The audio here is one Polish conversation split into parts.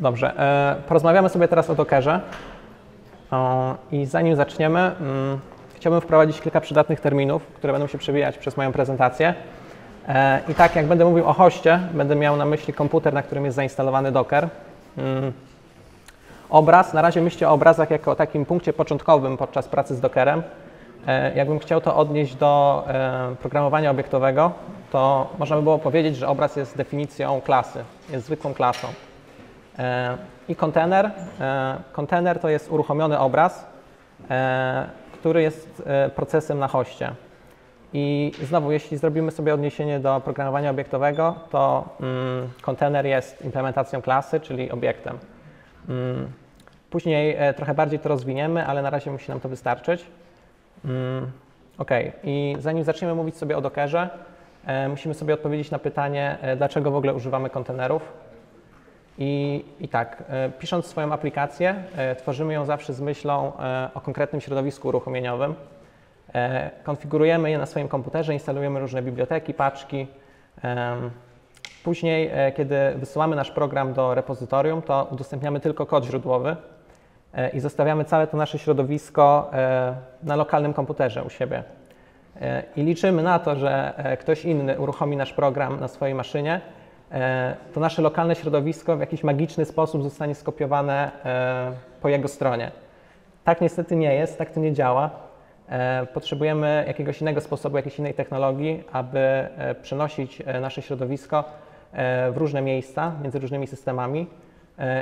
Dobrze, porozmawiamy sobie teraz o Dockerze i zanim zaczniemy, chciałbym wprowadzić kilka przydatnych terminów, które będą się przewijać przez moją prezentację. I tak, jak będę mówił o hoście, będę miał na myśli komputer, na którym jest zainstalowany Docker. Obraz, na razie myślcie o obrazach jako o takim punkcie początkowym podczas pracy z Dockerem. Jakbym chciał to odnieść do programowania obiektowego, to można by było powiedzieć, że obraz jest definicją klasy, jest zwykłą klasą. I kontener. Kontener to jest uruchomiony obraz, który jest procesem na hoście. I znowu, jeśli zrobimy sobie odniesienie do programowania obiektowego, to kontener jest implementacją klasy, czyli obiektem. Później trochę bardziej to rozwiniemy, ale na razie musi nam to wystarczyć. OK. I zanim zaczniemy mówić sobie o Dockerze, musimy sobie odpowiedzieć na pytanie, dlaczego w ogóle używamy kontenerów. I tak, pisząc swoją aplikację, tworzymy ją zawsze z myślą o konkretnym środowisku uruchomieniowym. Konfigurujemy je na swoim komputerze, instalujemy różne biblioteki, paczki. Później, kiedy wysyłamy nasz program do repozytorium, to udostępniamy tylko kod źródłowy i zostawiamy całe to nasze środowisko na lokalnym komputerze u siebie. I liczymy na to, że ktoś inny uruchomi nasz program na swojej maszynie, to nasze lokalne środowisko w jakiś magiczny sposób zostanie skopiowane po jego stronie. Tak niestety nie jest, tak to nie działa. Potrzebujemy jakiegoś innego sposobu, jakiejś innej technologii, aby przenosić nasze środowisko w różne miejsca, między różnymi systemami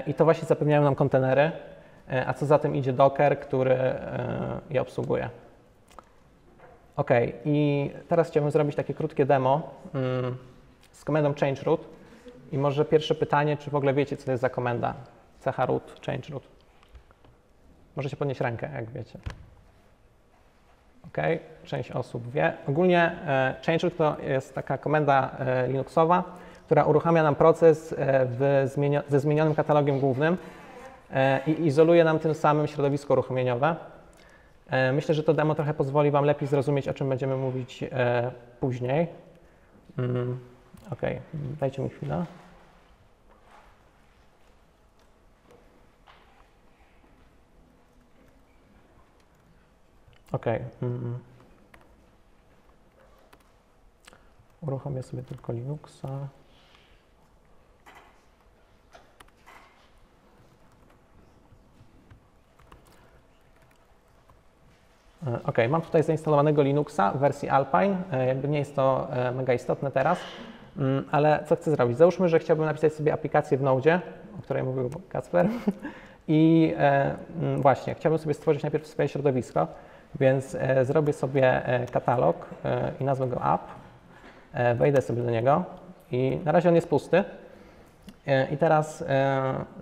i to właśnie zapewniają nam kontenery, a co za tym idzie Docker, który je obsługuje. OK, i teraz chciałbym zrobić takie krótkie demo z komendą change root i może pierwsze pytanie, czy w ogóle wiecie, co to jest za komenda chroot, change root. Możecie podnieść rękę, jak wiecie. OK, część osób wie. Ogólnie change root to jest taka komenda linuxowa, która uruchamia nam proces ze zmienionym katalogiem głównym i izoluje nam tym samym środowisko uruchomieniowe. Myślę, że to demo trochę pozwoli Wam lepiej zrozumieć, o czym będziemy mówić później. OK, dajcie mi chwilę. OK. Uruchomię sobie tylko Linuxa. OK, mam tutaj zainstalowanego Linuxa w wersji Alpine. Jakby nie jest to mega istotne teraz, ale co chcę zrobić? Załóżmy, że chciałbym napisać sobie aplikację w Node, o której mówił Kacper. I właśnie, chciałbym sobie stworzyć najpierw swoje środowisko. Więc zrobię sobie katalog i nazwę go app, wejdę sobie do niego i na razie on jest pusty. I teraz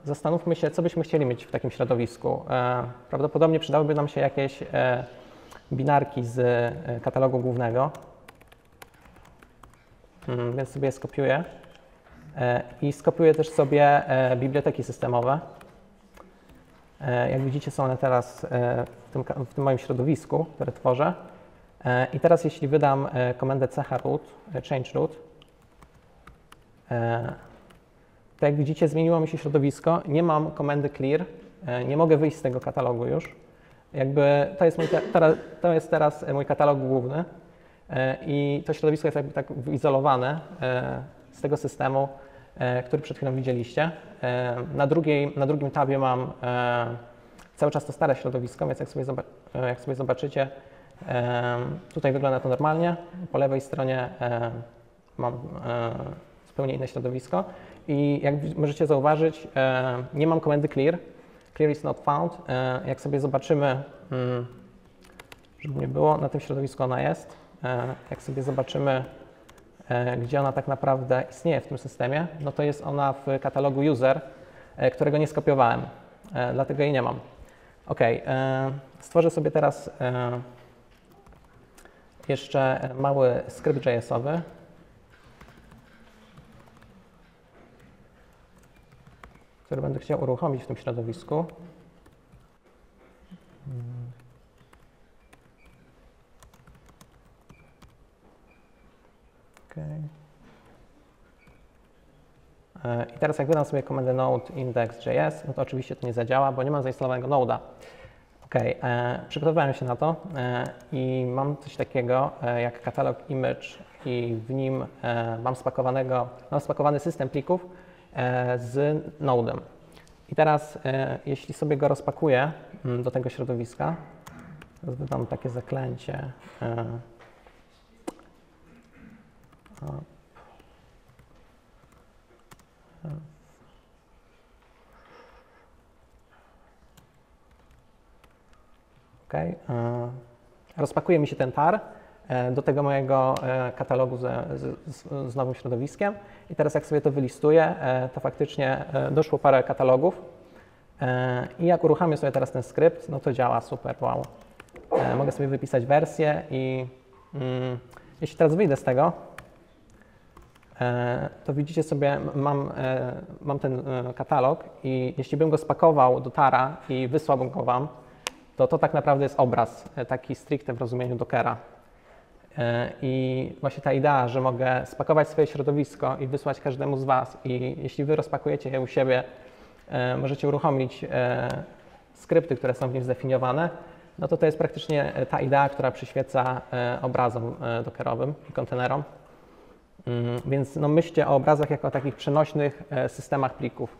zastanówmy się, co byśmy chcieli mieć w takim środowisku. Prawdopodobnie przydałyby nam się jakieś binarki z katalogu głównego, więc sobie je skopiuję. I skopiuję też sobie biblioteki systemowe. Jak widzicie, są one teraz w tym moim środowisku, które tworzę. I teraz jeśli wydam komendę chroot, change root, to jak widzicie, zmieniło mi się środowisko. Nie mam komendy clear, nie mogę wyjść z tego katalogu już. Jakby to jest teraz mój katalog główny i to środowisko jest jakby tak wyizolowane z tego systemu, który przed chwilą widzieliście. Na drugim tabie mam cały czas to stare środowisko, więc jak sobie zobaczycie, tutaj wygląda to normalnie. Po lewej stronie mam zupełnie inne środowisko i jak możecie zauważyć, nie mam komendy clear. Clear is not found. Jak sobie zobaczymy, żeby nie było, na tym środowisku ona jest. Jak sobie zobaczymy, gdzie ona tak naprawdę istnieje w tym systemie, no to jest ona w katalogu user, którego nie skopiowałem, dlatego jej nie mam. OK, stworzę sobie teraz jeszcze mały skrypt JS-owy. Który będę chciał uruchomić w tym środowisku. I teraz jak wydam sobie komendę node index.js, no to oczywiście to nie zadziała, bo nie mam zainstalowanego node'a. Ok, przygotowałem się na to i mam coś takiego jak katalog image i w nim mam spakowany system plików z node'em. I teraz jeśli sobie go rozpakuję do tego środowiska, wydam takie zaklęcie okay. Rozpakuje mi się ten tar do tego mojego katalogu z nowym środowiskiem i teraz jak sobie to wylistuję, to faktycznie doszło parę katalogów i jak uruchamiam sobie teraz ten skrypt, no to działa super, wow. Mogę sobie wypisać wersję i jeśli teraz wyjdę z tego, to widzicie sobie, mam ten katalog i jeśli bym go spakował do tara i wysłałbym go wam, to to tak naprawdę jest obraz, taki stricte w rozumieniu Dockera. I właśnie ta idea, że mogę spakować swoje środowisko i wysłać każdemu z was i jeśli wy rozpakujecie je u siebie, możecie uruchomić skrypty, które są w nim zdefiniowane, no to to jest praktycznie ta idea, która przyświeca obrazom dockerowym i kontenerom. Więc no, myślcie o obrazach jako o takich przenośnych systemach plików.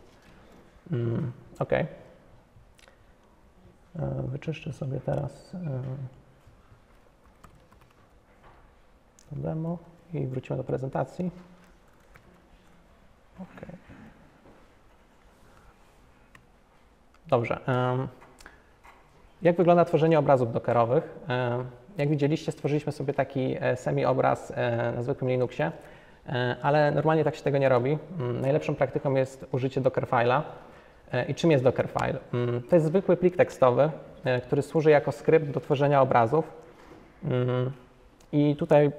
Ok. Wyczyszczę sobie teraz to demo i wrócimy do prezentacji. Ok. Dobrze. Jak wygląda tworzenie obrazów dockerowych? Jak widzieliście, stworzyliśmy sobie taki semi-obraz na zwykłym Linuxie, ale normalnie tak się tego nie robi. Najlepszą praktyką jest użycie Dockerfile'a. I czym jest Dockerfile? To jest zwykły plik tekstowy, który służy jako skrypt do tworzenia obrazów. I tutaj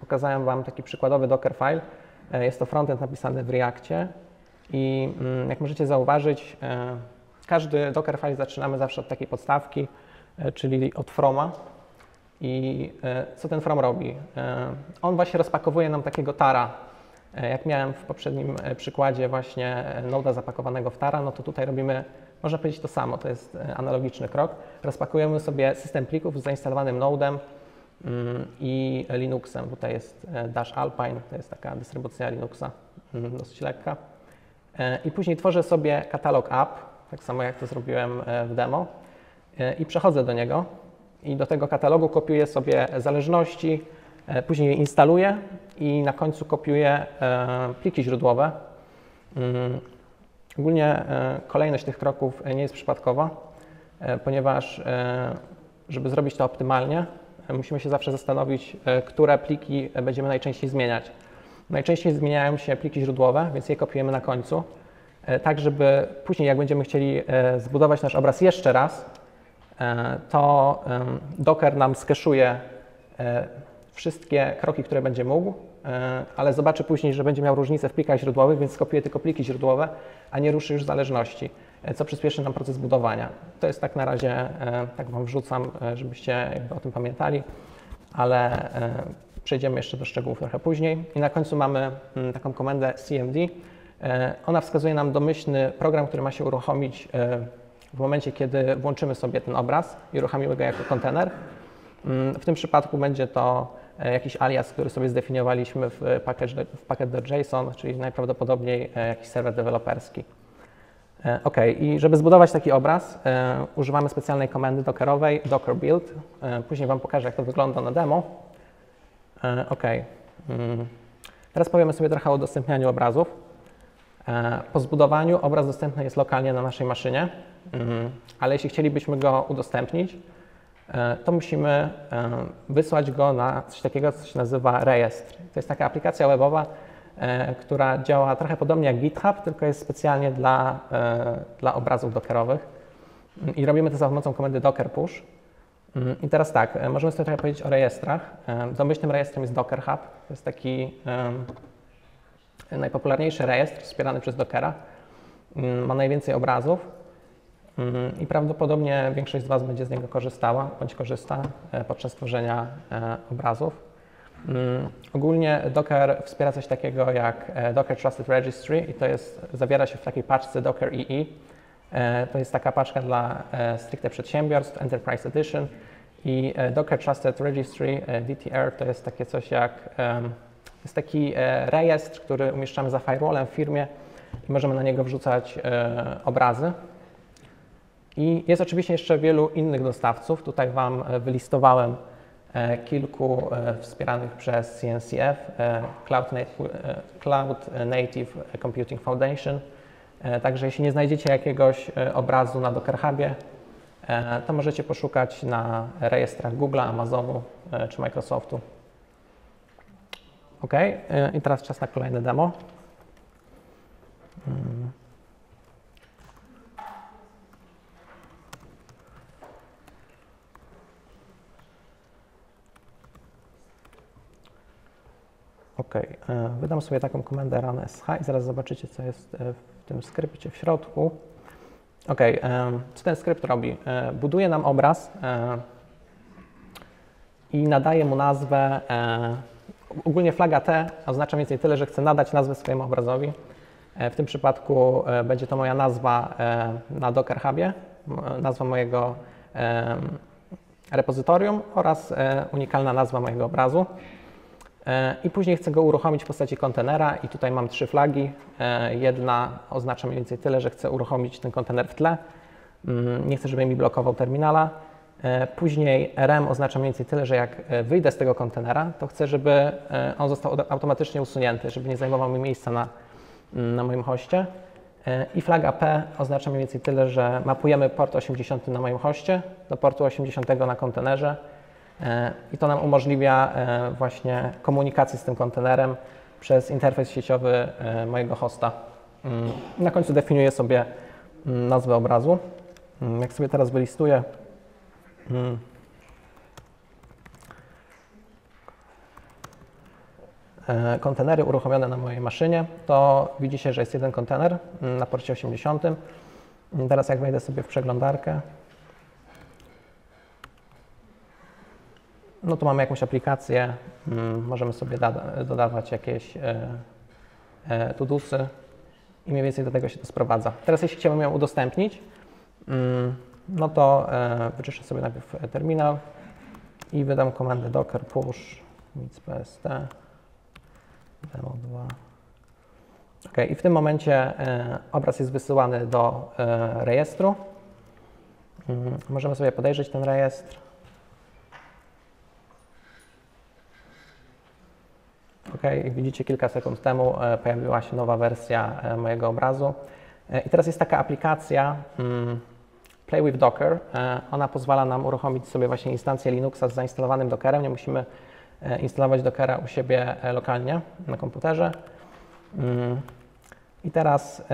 pokazałem wam taki przykładowy Dockerfile. Jest to frontend napisany w Reactie i jak możecie zauważyć, każdy Dockerfile zaczynamy zawsze od takiej podstawki, czyli od froma. I co ten from robi? On właśnie rozpakowuje nam takiego tara. Jak miałem w poprzednim przykładzie właśnie node'a zapakowanego w tara, no to tutaj robimy, można powiedzieć to samo, to jest analogiczny krok. Rozpakujemy sobie system plików z zainstalowanym node'em i Linuxem. Tutaj jest -Alpine, to jest taka dystrybucja Linuxa, dosyć lekka. I później tworzę sobie katalog app, tak samo jak to zrobiłem w demo i przechodzę do niego. I do tego katalogu kopiuję sobie zależności, później je instaluję i na końcu kopiuję pliki źródłowe. Ogólnie kolejność tych kroków nie jest przypadkowa, ponieważ żeby zrobić to optymalnie, musimy się zawsze zastanowić, które pliki będziemy najczęściej zmieniać. Najczęściej zmieniają się pliki źródłowe, więc je kopiujemy na końcu, tak żeby później jak będziemy chcieli zbudować nasz obraz jeszcze raz, to Docker nam skeszuje wszystkie kroki, które będzie mógł, ale zobaczy później, że będzie miał różnicę w plikach źródłowych, więc skopiuje tylko pliki źródłowe, a nie ruszy już zależności, co przyspieszy nam proces budowania. To jest tak na razie, tak wam wrzucam, żebyście jakby o tym pamiętali, ale przejdziemy jeszcze do szczegółów trochę później. I na końcu mamy taką komendę CMD. Ona wskazuje nam domyślny program, który ma się uruchomić w momencie, kiedy włączymy sobie ten obraz i uruchomimy go jako kontener. W tym przypadku będzie to jakiś alias, który sobie zdefiniowaliśmy w package.json, czyli najprawdopodobniej jakiś serwer deweloperski. Ok, i żeby zbudować taki obraz, używamy specjalnej komendy dockerowej, docker build. Później wam pokażę, jak to wygląda na demo. Ok, teraz powiemy sobie trochę o udostępnianiu obrazów. Po zbudowaniu obraz dostępny jest lokalnie na naszej maszynie, ale jeśli chcielibyśmy go udostępnić, to musimy wysłać go na coś takiego, co się nazywa rejestr. To jest taka aplikacja webowa, która działa trochę podobnie jak GitHub, tylko jest specjalnie dla obrazów dockerowych i robimy to za pomocą komendy docker push. I teraz tak, możemy sobie trochę powiedzieć o rejestrach. Domyślnym rejestrem jest Docker Hub, to jest taki najpopularniejszy rejestr wspierany przez Dockera, ma najwięcej obrazów i prawdopodobnie większość z was będzie z niego korzystała bądź korzysta podczas tworzenia obrazów. Ogólnie Docker wspiera coś takiego jak Docker Trusted Registry i to jest, zawiera się w takiej paczce Docker EE. To jest taka paczka dla stricte przedsiębiorstw, Enterprise Edition. I Docker Trusted Registry, DTR, to jest takie coś jak, jest taki rejestr, który umieszczamy za firewallem w firmie i możemy na niego wrzucać obrazy. I jest oczywiście jeszcze wielu innych dostawców. Tutaj Wam wylistowałem kilku wspieranych przez CNCF, Cloud Native Computing Foundation. Także jeśli nie znajdziecie jakiegoś obrazu na Docker Hubie, to możecie poszukać na rejestrach Google, Amazonu czy Microsoftu. OK, i teraz czas na kolejne demo. OK, wydam sobie taką komendę run.sh i zaraz zobaczycie, co jest w tym skrypcie w środku. OK, co ten skrypt robi? Buduje nam obraz i nadaje mu nazwę. Ogólnie flaga T oznacza mniej więcej tyle, że chcę nadać nazwę swojemu obrazowi. W tym przypadku będzie to moja nazwa na Docker Hubie, nazwa mojego repozytorium oraz unikalna nazwa mojego obrazu. I później chcę go uruchomić w postaci kontenera i tutaj mam trzy flagi. Jedna oznacza mniej więcej tyle, że chcę uruchomić ten kontener w tle. Nie chcę, żeby mi blokował terminala. Później rem oznacza mniej więcej tyle, że jak wyjdę z tego kontenera, to chcę, żeby on został automatycznie usunięty, żeby nie zajmował mi miejsca na moim hoście. I flaga P oznacza mniej więcej tyle, że mapujemy port 80 na moim hoście do portu 80 na kontenerze. I to nam umożliwia właśnie komunikację z tym kontenerem przez interfejs sieciowy mojego hosta. Na końcu definiuję sobie nazwę obrazu. Jak sobie teraz wylistuję, kontenery uruchomione na mojej maszynie, to widzicie, że jest jeden kontener na porcie 80. Teraz jak wejdę sobie w przeglądarkę, no tu mamy jakąś aplikację, możemy sobie dodawać jakieś tudusy i mniej więcej do tego się to sprowadza. Teraz jeśli chciałbym ją udostępnić, no to wyczyszczę sobie najpierw terminal i wydam komendę docker push /pst demo2. OK, i w tym momencie obraz jest wysyłany do rejestru. Możemy sobie podejrzeć ten rejestr. OK, widzicie, kilka sekund temu pojawiła się nowa wersja mojego obrazu. I teraz jest taka aplikacja Play with Docker. Ona pozwala nam uruchomić sobie właśnie instancję Linuxa z zainstalowanym Dockerem. Nie musimy instalować Dockera u siebie lokalnie na komputerze. I teraz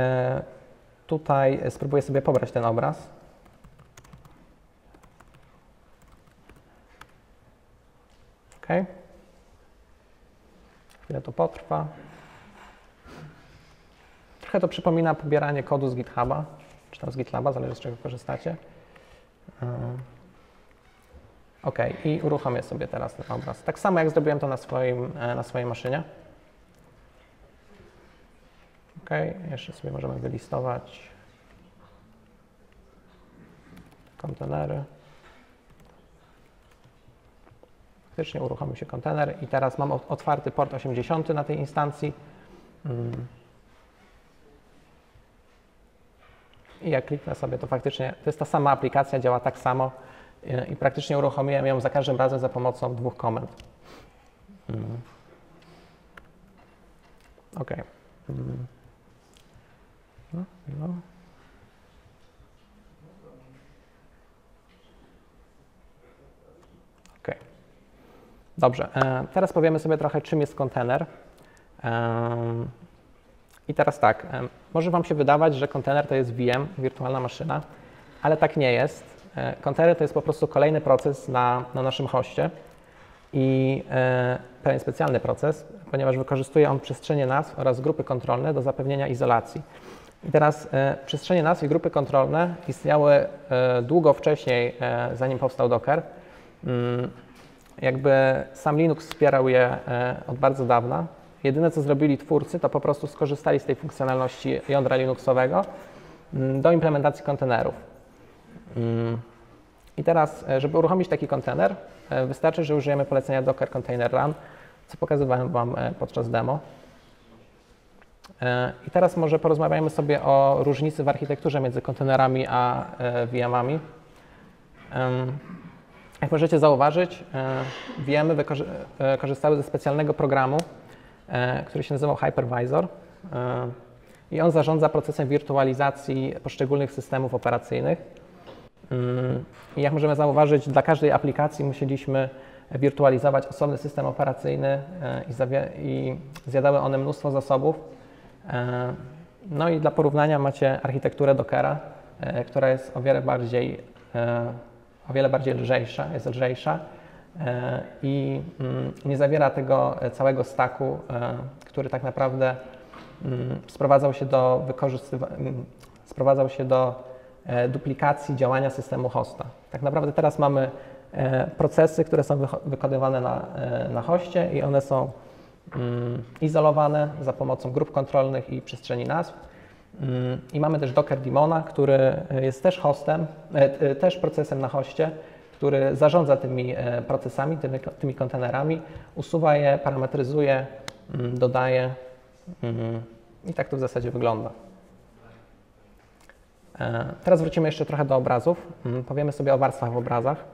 tutaj spróbuję sobie pobrać ten obraz. OK. Ile to potrwa. Trochę to przypomina pobieranie kodu z GitHuba, czy tam z GitLaba, zależy z czego korzystacie. OK, i uruchomię sobie teraz ten obraz. Tak samo jak zrobiłem to na swojej maszynie. OK, jeszcze sobie możemy wylistować kontenery. Faktycznie uruchomił się kontener i teraz mam otwarty port 80 na tej instancji. I jak kliknę sobie, to faktycznie to jest ta sama aplikacja, działa tak samo i praktycznie uruchomiłem ją za każdym razem za pomocą dwóch komend. OK. Dobrze, teraz powiemy sobie trochę, czym jest kontener. I teraz tak, może Wam się wydawać, że kontener to jest VM, wirtualna maszyna, ale tak nie jest. Kontener to jest po prostu kolejny proces na naszym hoście i pewien specjalny proces, ponieważ wykorzystuje on przestrzenie nazw oraz grupy kontrolne do zapewnienia izolacji. I teraz przestrzenie nazw i grupy kontrolne istniały długo wcześniej, zanim powstał Docker. Jakby sam Linux wspierał je od bardzo dawna. Jedyne, co zrobili twórcy, to po prostu skorzystali z tej funkcjonalności jądra linuxowego do implementacji kontenerów. I teraz, żeby uruchomić taki kontener, wystarczy, że użyjemy polecenia docker container run, co pokazywałem Wam podczas demo. I teraz może porozmawiajmy sobie o różnicy w architekturze między kontenerami a VM-ami. Jak możecie zauważyć, VMy korzystały ze specjalnego programu, który się nazywał Hypervisor i on zarządza procesem wirtualizacji poszczególnych systemów operacyjnych. I jak możemy zauważyć, dla każdej aplikacji musieliśmy wirtualizować osobny system operacyjny i zjadały one mnóstwo zasobów. No i dla porównania macie architekturę Dockera, która jest o wiele bardziej lżejsza i nie zawiera tego całego stacku, który tak naprawdę sprowadzał się do duplikacji działania systemu hosta. Tak naprawdę teraz mamy procesy, które są wykonywane na hoście i one są izolowane za pomocą grup kontrolnych i przestrzeni nazw. I mamy też Docker Daemona, który jest też hostem, też procesem na hoście, który zarządza tymi procesami, tymi kontenerami, usuwa je, parametryzuje, dodaje i tak to w zasadzie wygląda. Teraz wrócimy jeszcze trochę do obrazów. Powiemy sobie o warstwach w obrazach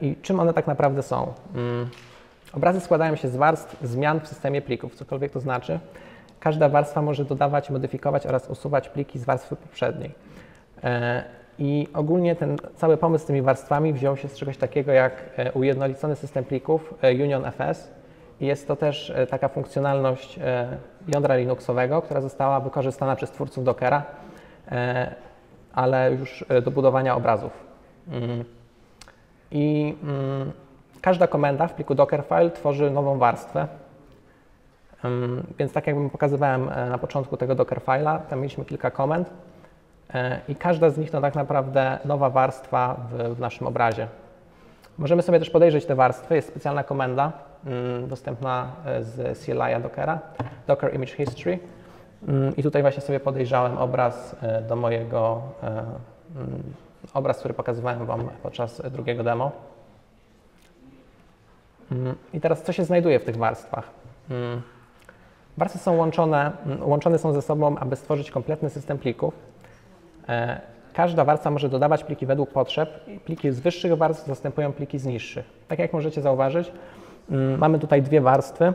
i czym one tak naprawdę są. Obrazy składają się z warstw zmian w systemie plików, cokolwiek to znaczy. Każda warstwa może dodawać, modyfikować oraz usuwać pliki z warstwy poprzedniej. I ogólnie ten cały pomysł z tymi warstwami wziął się z czegoś takiego jak ujednolicony system plików UnionFS. Jest to też taka funkcjonalność jądra linuxowego, która została wykorzystana przez twórców Dockera, ale już do budowania obrazów. I każda komenda w pliku Dockerfile tworzy nową warstwę. Więc tak jak pokazywałem na początku tego Dockerfile'a, tam mieliśmy kilka komend i każda z nich to tak naprawdę nowa warstwa w naszym obrazie. Możemy sobie też podejrzeć te warstwy. Jest specjalna komenda dostępna z CLI Dockera, Docker Image History. I tutaj właśnie sobie podejrzałem obraz do mojego, obraz, który pokazywałem Wam podczas drugiego demo. I teraz co się znajduje w tych warstwach? Warstwy są łączone są ze sobą, aby stworzyć kompletny system plików. Każda warstwa może dodawać pliki według potrzeb i pliki z wyższych warstw zastępują pliki z niższych. Tak jak możecie zauważyć, mamy tutaj dwie warstwy.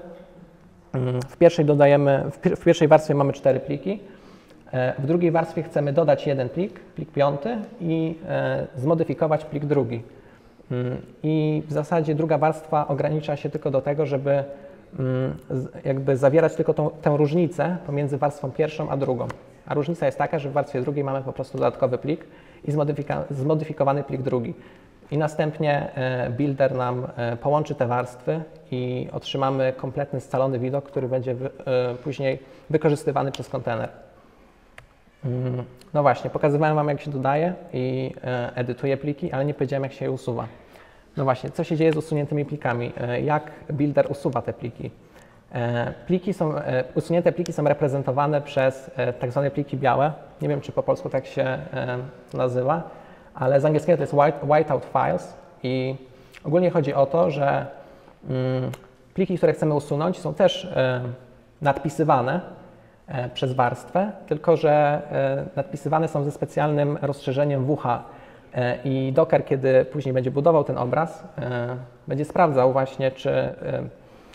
W pierwszej warstwie mamy 4 pliki, w drugiej warstwie chcemy dodać jeden plik, plik 5 i zmodyfikować plik 2. I w zasadzie druga warstwa ogranicza się tylko do tego, żeby jakby zawierać tylko tę różnicę pomiędzy warstwą pierwszą a drugą. A różnica jest taka, że w warstwie drugiej mamy po prostu dodatkowy plik i zmodyfikowany plik 2. I następnie builder nam połączy te warstwy i otrzymamy kompletny, scalony widok, który będzie później wykorzystywany przez kontener. No właśnie, pokazywałem Wam, jak się dodaje i edytuje pliki, ale nie powiedziałem, jak się je usuwa. No właśnie, co się dzieje z usuniętymi plikami? Jak builder usuwa te pliki? Usunięte pliki są reprezentowane przez tak zwane pliki białe. Nie wiem, czy po polsku tak się nazywa, ale z angielskiego to jest whiteout files i ogólnie chodzi o to, że pliki, które chcemy usunąć, są też nadpisywane przez warstwę, tylko że nadpisywane są ze specjalnym rozszerzeniem WH i Docker, kiedy później będzie budował ten obraz, będzie sprawdzał właśnie, czy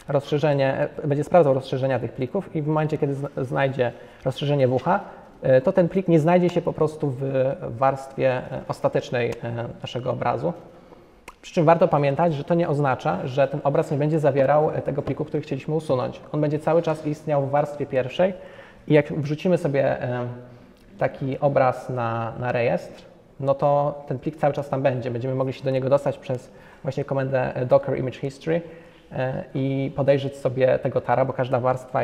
rozszerzenia tych plików i w momencie, kiedy znajdzie rozszerzenie WH, to ten plik nie znajdzie się po prostu w warstwie ostatecznej naszego obrazu. Przy czym warto pamiętać, że to nie oznacza, że ten obraz nie będzie zawierał tego pliku, który chcieliśmy usunąć. On będzie cały czas istniał w warstwie pierwszej i jak wrzucimy sobie taki obraz na rejestr, no to ten plik cały czas tam będzie. Będziemy mogli się do niego dostać przez właśnie komendę Docker Image History i podejrzeć sobie tego tara, bo każda warstwa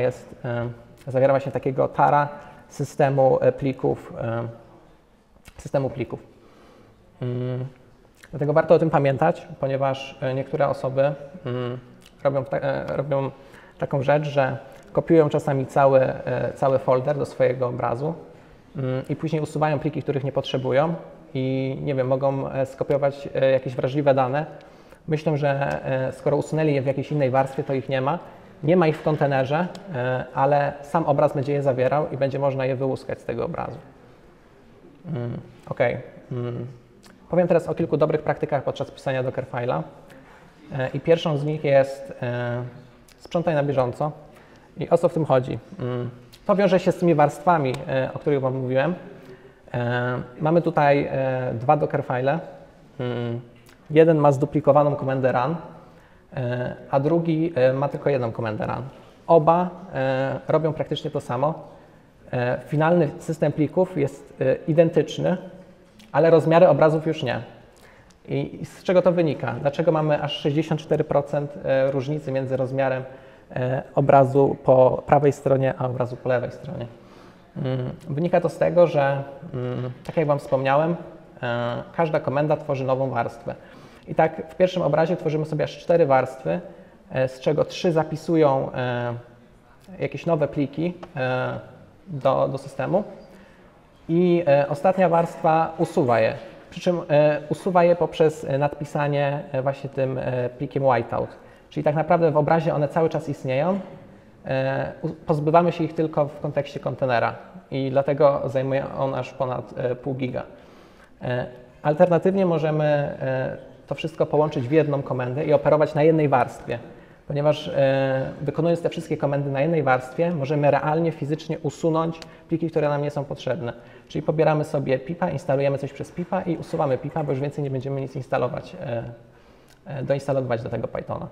zawiera właśnie takiego tara systemu plików. Dlatego warto o tym pamiętać, ponieważ niektóre osoby robią taką rzecz, że kopiują czasami cały folder do swojego obrazu i później usuwają pliki, których nie potrzebują i nie wiem, mogą skopiować jakieś wrażliwe dane. Myślą, że skoro usunęli je w jakiejś innej warstwie, to ich nie ma. Nie ma ich w kontenerze, ale sam obraz będzie je zawierał i będzie można je wyłuskać z tego obrazu. Ok. Powiem teraz o kilku dobrych praktykach podczas pisania Dockerfile'a. I pierwszą z nich jest sprzątaj na bieżąco. I o co w tym chodzi? To wiąże się z tymi warstwami, o których Wam mówiłem. Mamy tutaj dwa Dockerfile'e. Jeden ma zduplikowaną komendę run, a drugi ma tylko jedną komendę run. Oba robią praktycznie to samo. Finalny system plików jest identyczny, ale rozmiary obrazów już nie. I z czego to wynika? Dlaczego mamy aż 64% różnicy między rozmiarem obrazu po prawej stronie a obrazu po lewej stronie? Wynika to z tego, że tak jak Wam wspomniałem, każda komenda tworzy nową warstwę. I tak w pierwszym obrazie tworzymy sobie aż 4 warstwy, z czego 3 zapisują jakieś nowe pliki do systemu i ostatnia warstwa usuwa je. Przy czym usuwa je poprzez nadpisanie właśnie tym plikiem whiteout. Czyli tak naprawdę w obrazie one cały czas istnieją, pozbywamy się ich tylko w kontekście kontenera i dlatego zajmuje on aż ponad pół giga. Alternatywnie możemy to wszystko połączyć w jedną komendę i operować na jednej warstwie, ponieważ wykonując te wszystkie komendy na jednej warstwie możemy realnie, fizycznie usunąć pliki, które nam nie są potrzebne. Czyli pobieramy sobie pipa, instalujemy coś przez pipa i usuwamy pipa, bo już więcej nie będziemy nic instalować, doinstalować do tego Pythona.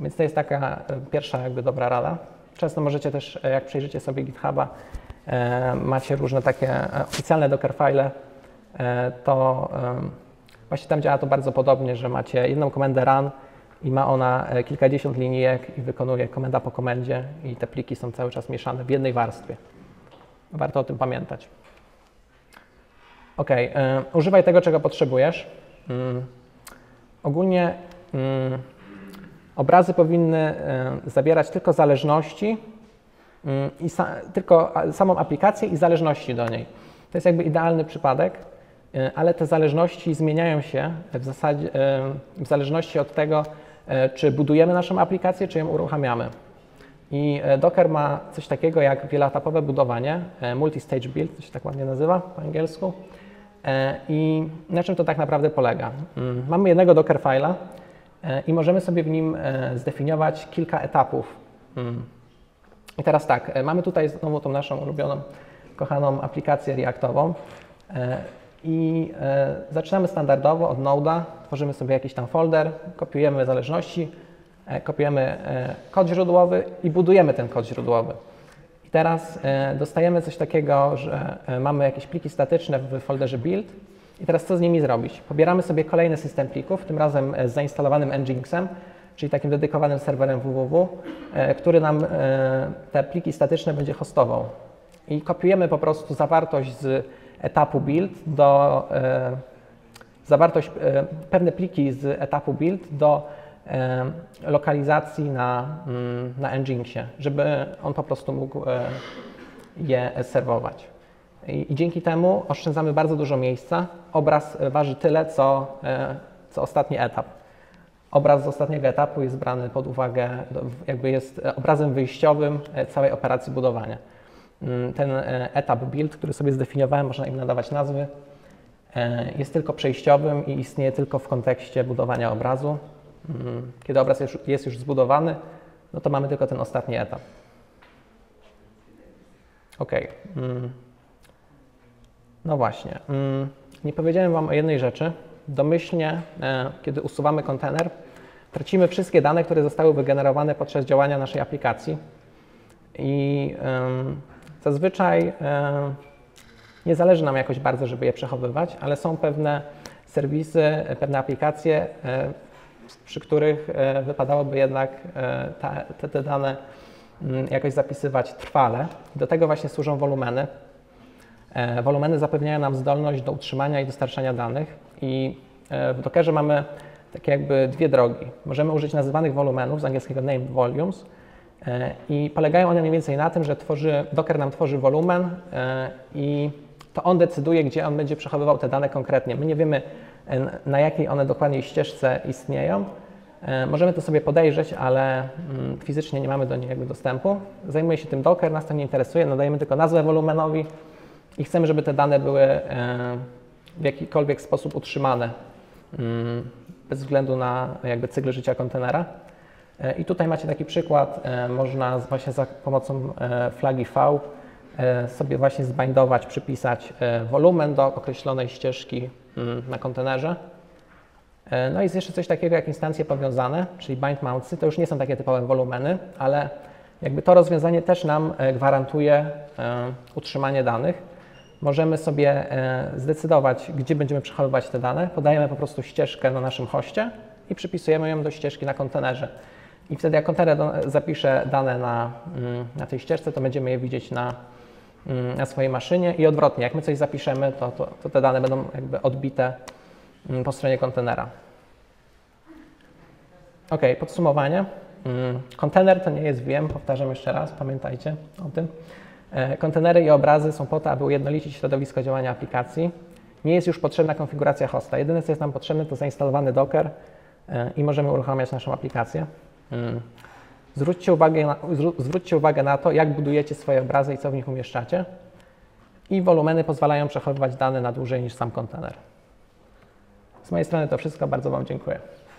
Więc to jest taka pierwsza jakby dobra rada. Często możecie też, jak przejrzycie sobie GitHuba, macie różne takie oficjalne Dockerfile, to właśnie tam działa to bardzo podobnie, że macie jedną komendę run i ma ona kilkadziesiąt linijek i wykonuje komenda po komendzie i te pliki są cały czas mieszane w jednej warstwie. Warto o tym pamiętać. Ok, używaj tego, czego potrzebujesz. Ogólnie obrazy powinny zawierać tylko zależności, tylko samą aplikację i zależności do niej. To jest jakby idealny przypadek, ale te zależności zmieniają się w zasadzie w zależności od tego, czy budujemy naszą aplikację, czy ją uruchamiamy. I Docker ma coś takiego jak wieloetapowe budowanie, multi-stage build, to się tak ładnie nazywa po angielsku. I na czym to tak naprawdę polega? Mamy jednego Dockerfile'a i możemy sobie w nim zdefiniować kilka etapów. I teraz tak, mamy tutaj znowu tą naszą ulubioną, kochaną aplikację reactową i zaczynamy standardowo od Node'a, tworzymy sobie jakiś tam folder, kopiujemy zależności, kopiujemy kod źródłowy i budujemy ten kod źródłowy. I teraz dostajemy coś takiego, że mamy jakieś pliki statyczne w folderze build i teraz co z nimi zrobić? Pobieramy sobie kolejny system plików, tym razem z zainstalowanym Nginx'em, czyli takim dedykowanym serwerem www, który nam te pliki statyczne będzie hostował. I kopiujemy po prostu zawartość z etapu build do pewne pliki z etapu build do lokalizacji na Nginxie, żeby on po prostu mógł je serwować. I dzięki temu oszczędzamy bardzo dużo miejsca. Obraz waży tyle, co ostatni etap. Obraz z ostatniego etapu jest brany pod uwagę, jakby jest obrazem wyjściowym całej operacji budowania. Ten etap build, który sobie zdefiniowałem, można im nadawać nazwy, jest tylko przejściowym i istnieje tylko w kontekście budowania obrazu. Kiedy obraz jest już zbudowany, no to mamy tylko ten ostatni etap. Ok. No właśnie. Nie powiedziałem Wam o jednej rzeczy. Domyślnie, kiedy usuwamy kontener, tracimy wszystkie dane, które zostały wygenerowane podczas działania naszej aplikacji. I zazwyczaj nie zależy nam jakoś bardzo, żeby je przechowywać, ale są pewne serwisy, pewne aplikacje, przy których wypadałoby jednak te dane jakoś zapisywać trwale. Do tego właśnie służą wolumeny. Wolumeny zapewniają nam zdolność do utrzymania i dostarczania danych I w Dockerze mamy takie jakby dwie drogi. Możemy użyć nazywanych wolumenów, z angielskiego named volumes, i polegają one mniej więcej na tym, że Docker nam tworzy wolumen i to on decyduje, gdzie on będzie przechowywał te dane konkretnie. My nie wiemy, na jakiej one dokładnie ścieżce istnieją. Możemy to sobie podejrzeć, ale fizycznie nie mamy do nich jakby dostępu. Zajmuje się tym Docker, nas to nie interesuje, nadajemy tylko nazwę wolumenowi i chcemy, żeby te dane były w jakikolwiek sposób utrzymane, bez względu na jakby cykl życia kontenera. I tutaj macie taki przykład, można właśnie za pomocą flagi V sobie właśnie zbindować, przypisać wolumen do określonej ścieżki na kontenerze. No i jest jeszcze coś takiego jak instancje powiązane, czyli bind mountsy. To już nie są takie typowe wolumeny, ale jakby to rozwiązanie też nam gwarantuje utrzymanie danych. Możemy sobie zdecydować, gdzie będziemy przechowywać te dane. Podajemy po prostu ścieżkę na naszym hoście i przypisujemy ją do ścieżki na kontenerze. I wtedy jak kontener zapisze dane na tej ścieżce, to będziemy je widzieć na swojej maszynie i odwrotnie. Jak my coś zapiszemy, to te dane będą jakby odbite po stronie kontenera. Ok, podsumowanie. Kontener to nie jest VM, powtarzam jeszcze raz, pamiętajcie o tym. Kontenery i obrazy są po to, aby ujednolicić środowisko działania aplikacji. Nie jest już potrzebna konfiguracja hosta. Jedyne, co jest nam potrzebne, to zainstalowany Docker i możemy uruchamiać naszą aplikację. Zwróćcie uwagę na to, jak budujecie swoje obrazy i co w nich umieszczacie. I wolumeny pozwalają przechowywać dane na dłużej niż sam kontener. Z mojej strony to wszystko. Bardzo Wam dziękuję.